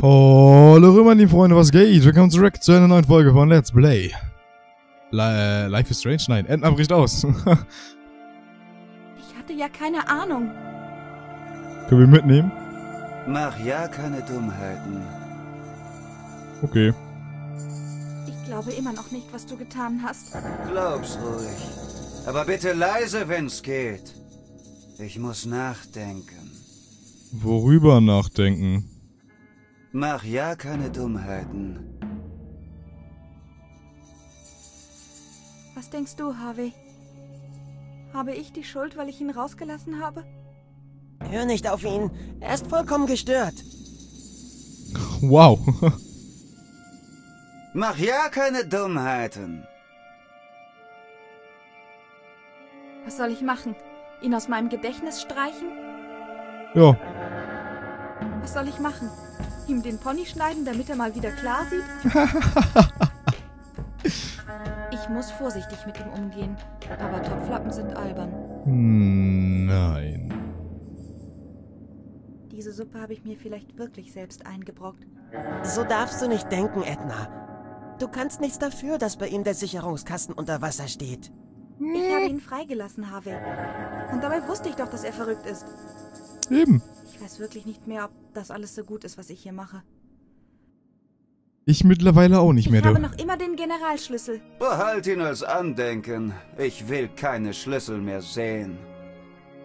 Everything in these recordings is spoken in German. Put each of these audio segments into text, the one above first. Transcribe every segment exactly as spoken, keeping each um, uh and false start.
Hallo rüber, meine Freunde, was geht? Willkommen zurück zu einer neuen Folge von Let's Play. La äh, Life is Strange? Nein, Edna bricht aus. Ich hatte ja keine Ahnung. Können wir mitnehmen? Mach ja keine Dummheiten. Okay. Ich glaube immer noch nicht, was du getan hast. Glaub's ruhig. Aber bitte leise, wenn's geht. Ich muss nachdenken. Worüber nachdenken? Mach ja keine Dummheiten. Was denkst du, Harvey? Habe ich die Schuld, weil ich ihn rausgelassen habe? Hör nicht auf ihn. Er ist vollkommen gestört. Wow. Mach ja keine Dummheiten. Was soll ich machen? Ihn aus meinem Gedächtnis streichen? Ja. Was soll ich machen? Ihm den Pony schneiden, damit er mal wieder klar sieht? Ich muss vorsichtig mit ihm umgehen, aber Topflappen sind albern. Nein. Diese Suppe habe ich mir vielleicht wirklich selbst eingebrockt. So darfst du nicht denken, Edna. Du kannst nichts dafür, dass bei ihm der Sicherungskasten unter Wasser steht. Ich habe ihn freigelassen, Harvey. Und dabei wusste ich doch, dass er verrückt ist. Eben. Ich weiß wirklich nicht mehr, ob das alles so gut ist, was ich hier mache. Ich mittlerweile auch nicht mehr. Ich habe noch immer den Generalschlüssel. Behalt ihn als Andenken. Ich will keine Schlüssel mehr sehen.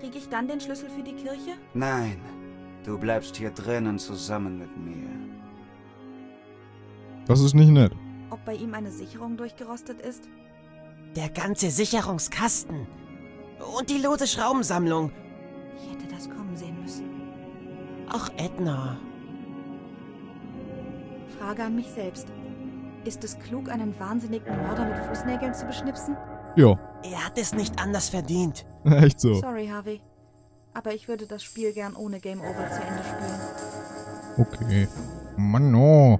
Kriege ich dann den Schlüssel für die Kirche? Nein. Du bleibst hier drinnen zusammen mit mir. Das ist nicht nett. Ob bei ihm eine Sicherung durchgerostet ist? Der ganze Sicherungskasten. Und die lose Schraubensammlung. Ich hätte das kommen sehen müssen. Ach, Edna. Frage an mich selbst. Ist es klug, einen wahnsinnigen Mörder mit Fußnägeln zu beschnipsen? Jo. Er hat es nicht anders verdient. Echt so. Sorry, Harvey. Aber ich würde das Spiel gern ohne Game Over zu Ende spielen. Okay. Mann, oh.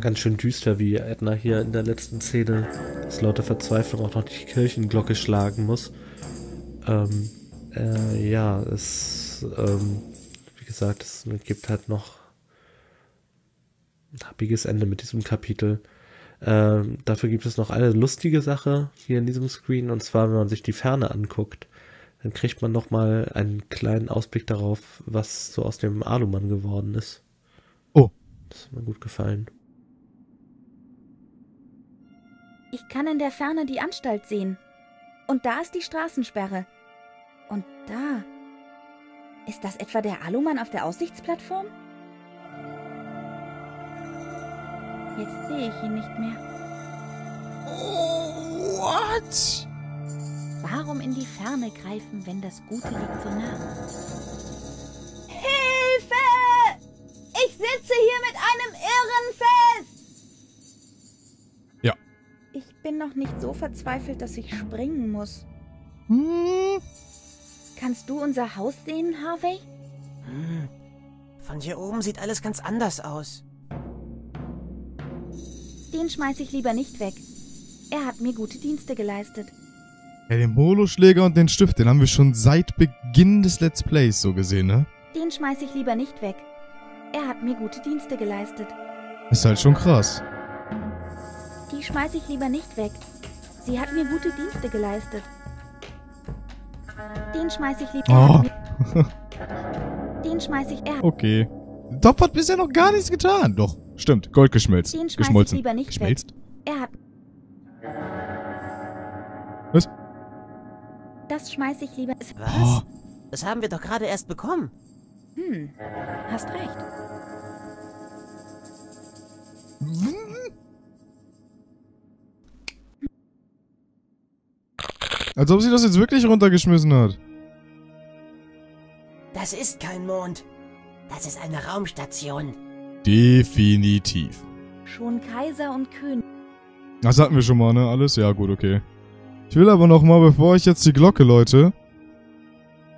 Ganz schön düster, wie Edna hier in der letzten Szene aus lauter Verzweiflung auch noch die Kirchenglocke schlagen muss. Ähm, äh, ja, es, ähm, wie gesagt, es gibt halt noch ein happiges Ende mit diesem Kapitel. Ähm, dafür gibt es noch eine lustige Sache hier in diesem Screen, und zwar, wenn man sich die Ferne anguckt, dann kriegt man nochmal einen kleinen Ausblick darauf, was so aus dem Alu-Mann geworden ist. Oh. Das hat mir gut gefallen. Ich kann in der Ferne die Anstalt sehen. Und da ist die Straßensperre. Und da... Ist das etwa der Alu-Mann auf der Aussichtsplattform? Jetzt sehe ich ihn nicht mehr. Oh, what? Warum in die Ferne greifen, wenn das Gute liegt so nah? Hilfe! Ich sitze hier mit einem Irren fest! Ja. Ich bin noch nicht so verzweifelt, dass ich springen muss. Hm? Kannst du unser Haus sehen, Harvey? Hm. Von hier oben sieht alles ganz anders aus. Den schmeiß ich lieber nicht weg. Er hat mir gute Dienste geleistet. Ja, den Bolo-Schläger und den Stift, den haben wir schon seit Beginn des Let's Plays so gesehen, ne? Den schmeiß ich lieber nicht weg. Er hat mir gute Dienste geleistet. Ist halt schon krass. Die schmeiß ich lieber nicht weg. Sie hat mir gute Dienste geleistet. Den schmeiß ich lieber. Oh. Den schmeiß ich er. Okay. Topf hat bisher noch gar nichts getan. Doch, stimmt. Gold geschmilzt. Den geschmolzen. Ich lieber nicht geschmilzt. Er hat. Was? Das schmeiß ich lieber. Was? Oh. Das haben wir doch gerade erst bekommen. Hm. Hast recht. Hm. Als ob sie das jetzt wirklich runtergeschmissen hat. Das ist kein Mond. Das ist eine Raumstation. Definitiv. Schon Kaiser und König. Das hatten wir schon mal, ne? Alles? Ja, gut, okay. Ich will aber nochmal, bevor ich jetzt die Glocke läute,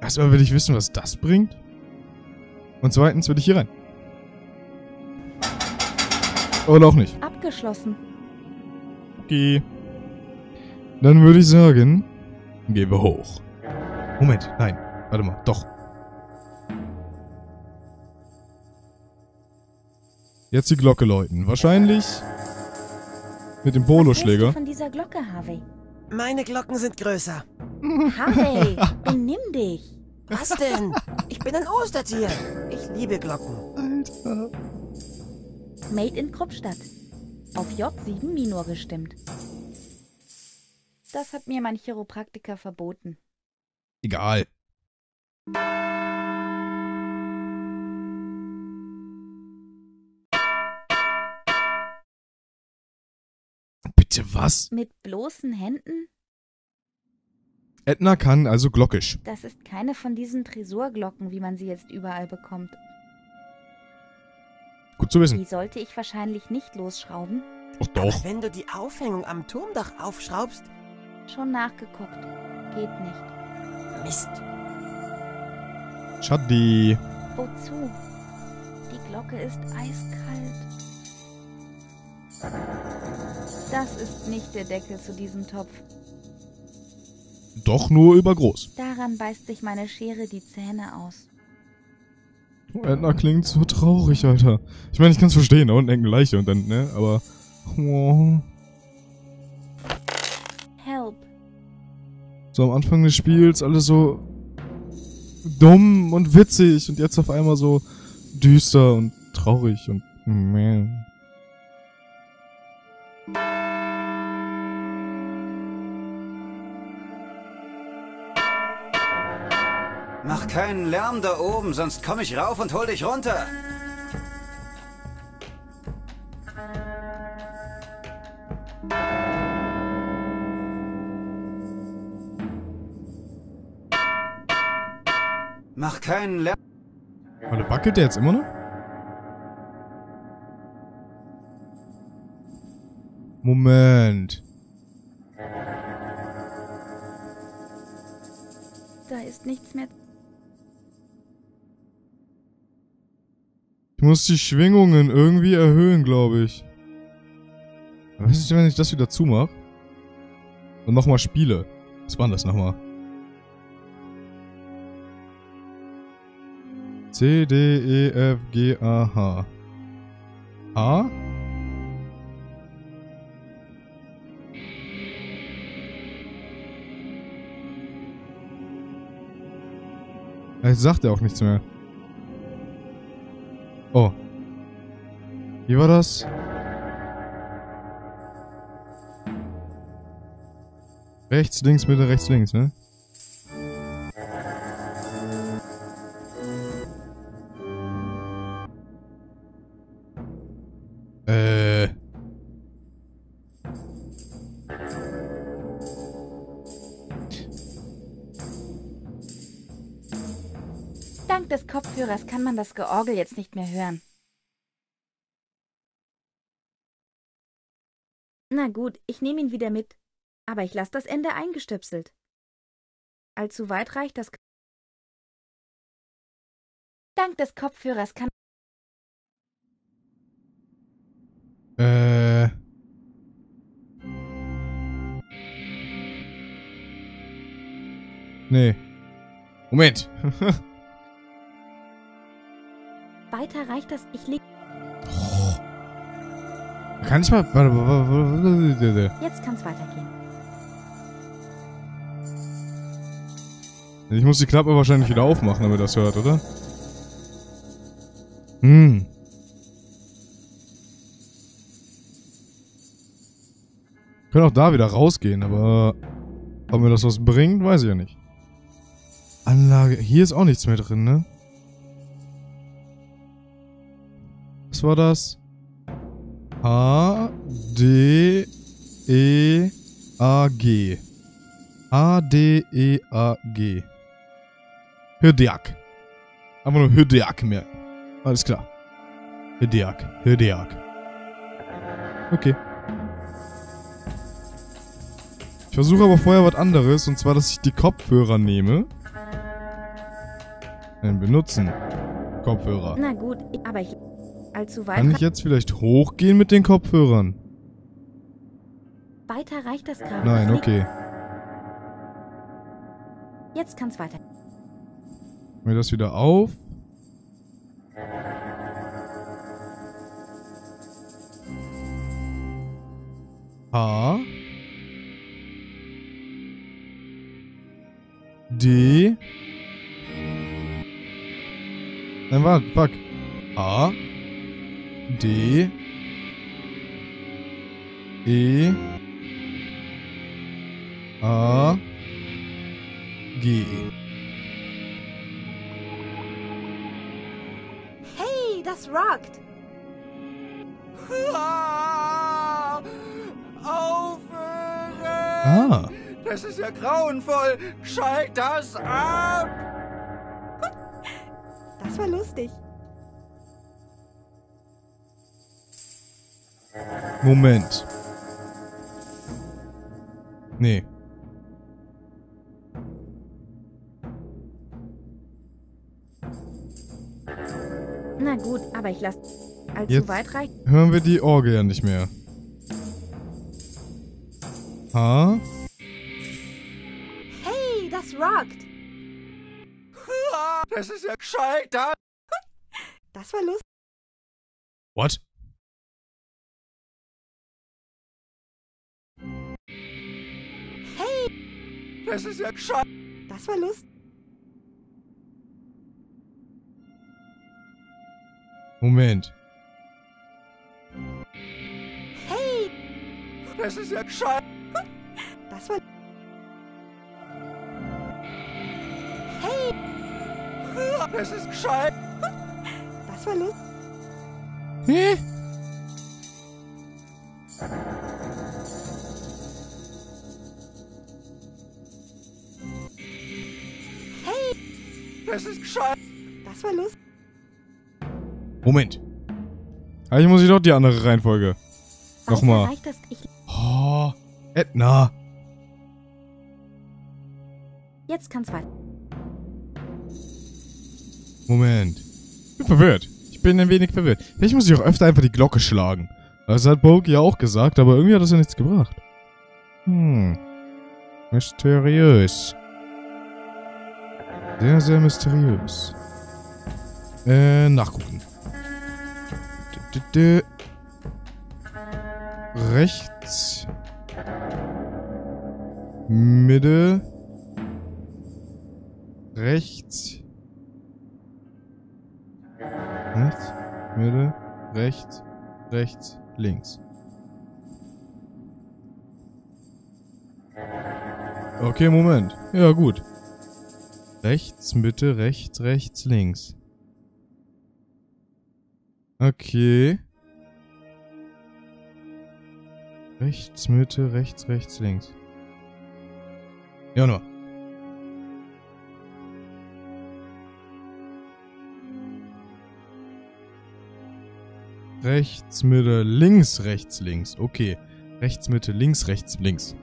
erstmal will ich wissen, was das bringt. Und zweitens will ich hier rein. Oder auch nicht. Abgeschlossen. Okay. Dann würde ich sagen... Gehen wir hoch. Moment, nein. Warte mal, doch. Jetzt die Glocke läuten. Wahrscheinlich mit dem Bolo-Schläger. Was hältst du von dieser Glocke, Harvey? Meine Glocken sind größer. Harvey, benimm dich. Was denn? Ich bin ein Ostertier. Ich liebe Glocken. Alter. Made in Kruppstadt. Auf J sieben Minor gestimmt. Das hat mir mein Chiropraktiker verboten. Egal. Bitte was? Mit bloßen Händen? Edna kann also glockisch. Das ist keine von diesen Tresorglocken, wie man sie jetzt überall bekommt. Gut zu wissen. Die sollte ich wahrscheinlich nicht losschrauben. Ach doch. Aber wenn du die Aufhängung am Turmdach aufschraubst... Schon nachgeguckt. Geht nicht. Mist. Schade. Wozu? Die Glocke ist eiskalt. Das ist nicht der Deckel zu diesem Topf. Doch nur übergroß. Daran beißt sich meine Schere die Zähne aus. Oh, Edna klingt so traurig, Alter. Ich meine, ich kann es verstehen. Da unten hängt eine Leiche und dann, ne? Aber... Oh. Help. So am Anfang des Spiels alles so... dumm und witzig und jetzt auf einmal so düster und traurig und... Man. Mach keinen Lärm da oben, sonst komm ich rauf und hol dich runter. Mach keinen Lärm. Warte, wackelt der jetzt immer noch? Moment. Da ist nichts mehr. Ich muss die Schwingungen irgendwie erhöhen, glaube ich. Aber was ist denn, wenn ich das wieder zumache? Und nochmal spiele. Was war denn das nochmal? C, D, E, F, G, A, H. A? Jetzt sagt er auch nichts mehr. Oh. Wie war das? Rechts, links, Mitte, rechts, links, ne? Äh. Dank des Kopfhörers kann man das Georgel jetzt nicht mehr hören. Na gut, ich nehme ihn wieder mit. Aber ich lasse das Ende eingestöpselt. Allzu weit reicht das... Dank des Kopfhörers kann... Äh... Nee. Moment. Weiter reicht das, ich leg... Oh. Kann ich mal... Jetzt kann's weitergehen. Ich muss die Klappe wahrscheinlich wieder aufmachen, damit das hört, oder? Hm. Können auch da wieder rausgehen, aber... Ob mir das was bringt, weiß ich ja nicht. Anlage... Hier ist auch nichts mehr drin, ne? Was war das? H, D, E, A, G. H, D, E, A, G. Hudejak. Einfach nur Hudejak mehr. Alles klar. Hudejak, Hudejak. Okay. Ich versuche aber vorher was anderes, und zwar, dass ich die Kopfhörer nehme. Dann benutzen. Kopfhörer. Na gut, aber ich... Allzu weit. Kann ich jetzt vielleicht hochgehen mit den Kopfhörern? Weiter reicht das Kabel. Nein, okay. Jetzt kann's weiter. Mir das wieder auf. H. D. Nein, warte, fuck. A. D. E. A. G. Hey, das rockt! Ah. Das ist ja grauenvoll! Schalt das ab! Das war lustig. Moment. Nee. Na gut, aber ich lasse allzu weit reichen. Jetzt hören wir die Orgel ja nicht mehr. Ha? Hey, das rockt! Das ist ja scheitert! Das war lustig. What? Hey! Das ist ja scheitert! Das war lustig. Moment. Hey! Das ist ja scheitert! Das war... Hey! Das ist gescheit! Das war lustig! Hä? Hey! Das ist gescheit! Das war lustig! Moment! Eigentlich muss ich doch die andere Reihenfolge. Nochmal. Oh, Edna! Jetzt kann's weiter. Moment. Ich bin verwirrt. Ich bin ein wenig verwirrt. Vielleicht muss ich auch öfter einfach die Glocke schlagen. Das hat Boke ja auch gesagt, aber irgendwie hat das ja nichts gebracht. Hm. Mysteriös. Sehr, sehr mysteriös. Äh, nachgucken. Rechts. Mitte. Rechts. Rechts. Mitte. Rechts. Rechts. Links. Okay, Moment. Ja, gut. Rechts, Mitte, rechts, rechts, links. Okay. Rechts, Mitte, rechts, rechts, links. Ja, nur. Rechts, Mitte, links, rechts, links. Okay. Rechts, Mitte, links, rechts, links.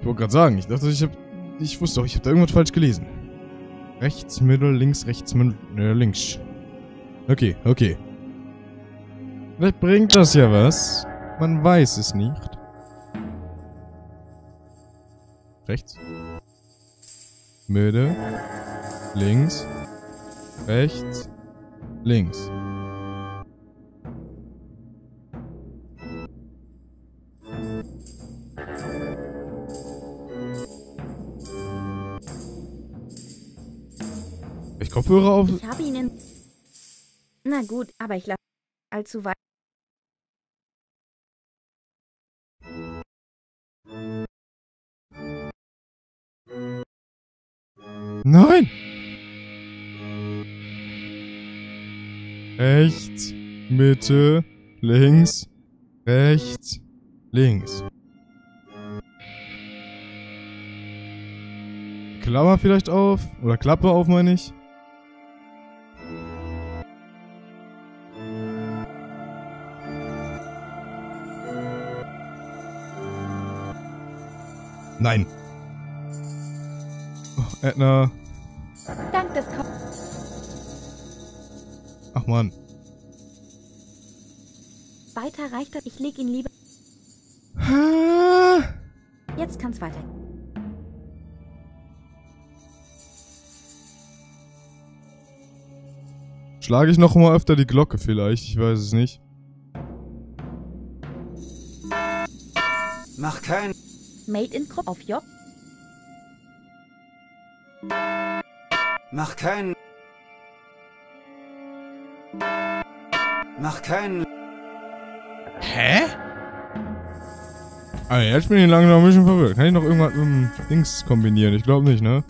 Ich wollte gerade sagen, ich dachte, ich habe... Ich wusste doch, ich habe da irgendwas falsch gelesen. Rechts, Mitte, links, rechts, Mitte, äh, links. Okay, okay. Vielleicht bringt das ja was. Man weiß es nicht. Rechts. Mitte. Links. Rechts. Links. Kopfhörer auf. Ich habe ihn in... Na gut, aber ich lasse allzu weit. Nein! Rechts, Mitte, links, rechts, links. Klammer vielleicht auf? Oder Klappe auf, meine ich? Nein. Oh, Edna. Dank des Ko Ach Mann. Weiter reicht das. Ich leg ihn lieber. Ha. Jetzt kann's weiter. Schlage ich noch mal öfter die Glocke vielleicht? Ich weiß es nicht. Mach keinen. Made in Krupp auf J. Mach keinen. Mach keinen. Hä? Also jetzt bin ich langsam ein bisschen verwirrt. Kann ich noch irgendwas mit dem Dings kombinieren? Ich glaube nicht, ne?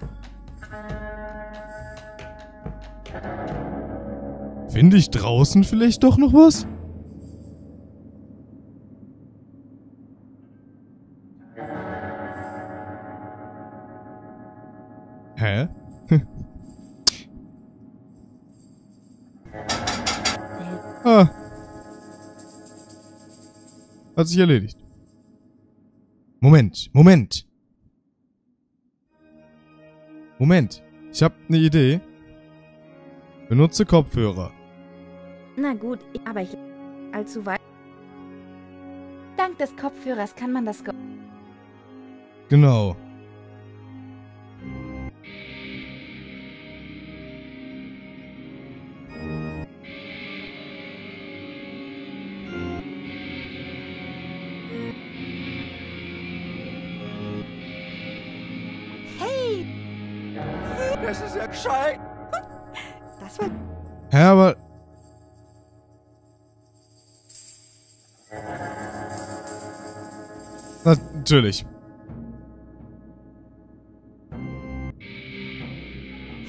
Finde ich draußen vielleicht doch noch was? Hä? Ah. Hat sich erledigt. Moment, Moment. Moment. Ich habe eine Idee. Benutze Kopfhörer. Na gut, aber ich... allzu weit... Dank des Kopfhörers kann man das... Ge genau. Hey! Das ist ja gescheit! Das war... Hä, aber... Natürlich.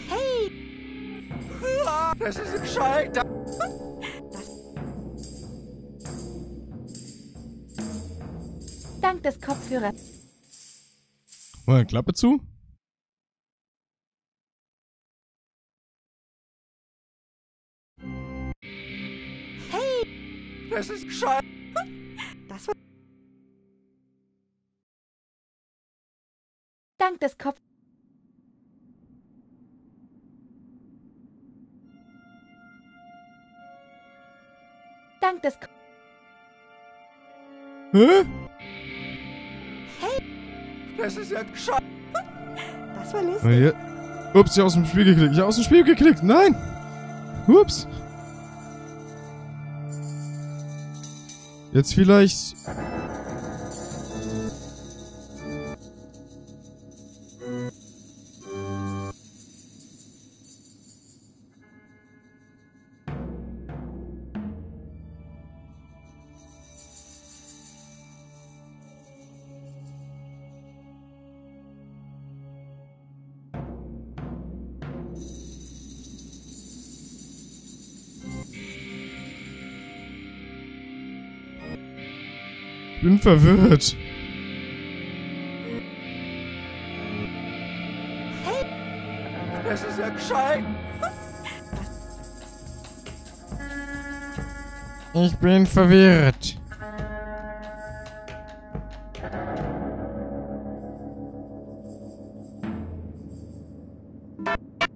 Hey! Das ist ein Scheit! Dank des Kopfhörers. Mal eine Klappe zu? Hey! Das ist ein Scheit! Das war... Dank des Kopf. Dank des Kopf. Hä? Hey! Das ist ja gescheit. Das war lustig. Ja, ja. Ups, ich habe aus dem Spiel geklickt. Ich habe aus dem Spiel geklickt. Nein! Ups! Jetzt vielleicht... Ich bin verwirrt. Hey! Das ist ja gescheit! Ich bin verwirrt.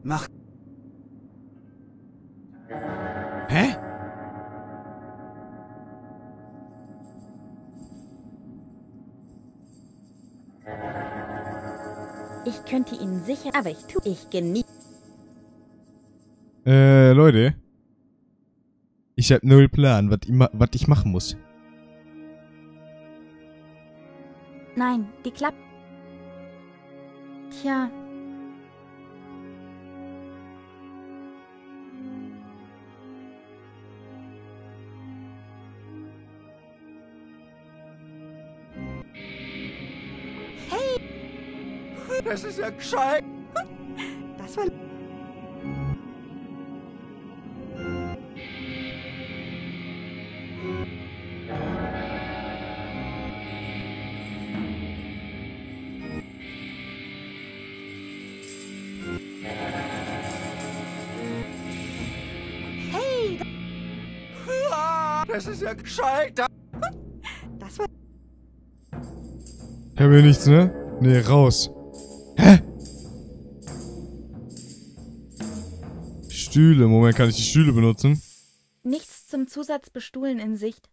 Mach. Hä? Ich könnte ihn sicher, aber ich tue ich genieße. Äh, Leute. Ich hab null Plan, was ich, ma ich machen muss. Nein, die Klappe. Tja. Das ist ja gescheit. Das war... Hey! Das ist ja gescheit. Das war... Ich hab hier nichts, ne? Nee, raus. Hä? Stühle. Moment, kann ich die Stühle benutzen? Nichts zum Zusatzbestuhlen in Sicht.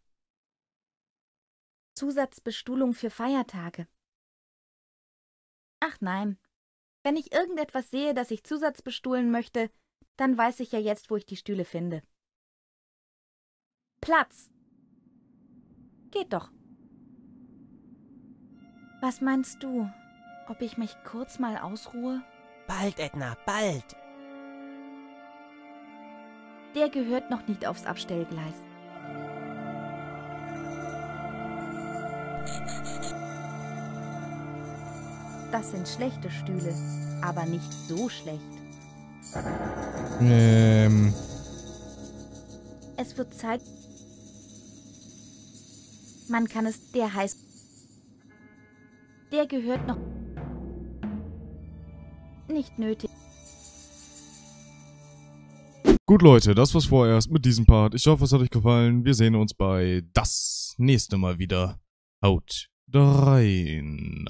Zusatzbestuhlung für Feiertage. Ach nein. Wenn ich irgendetwas sehe, das ich zusatzbestuhlen möchte, dann weiß ich ja jetzt, wo ich die Stühle finde. Platz. Geht doch. Was meinst du? Ob ich mich kurz mal ausruhe? Bald, Edna, bald! Der gehört noch nicht aufs Abstellgleis. Das sind schlechte Stühle, aber nicht so schlecht. Ähm. Es wird Zeit. Man kann es, der heißt. Der gehört noch. Nicht nötig. Gut, Leute, das war's vorerst mit diesem Part. Ich hoffe, es hat euch gefallen. Wir sehen uns bei das nächste Mal wieder. Haut rein.